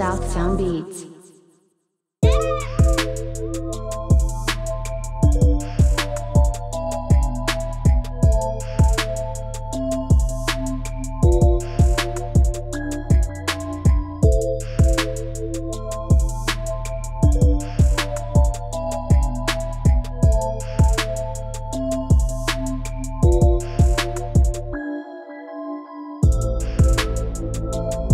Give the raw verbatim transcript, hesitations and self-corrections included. South Sound Beats. Thank you.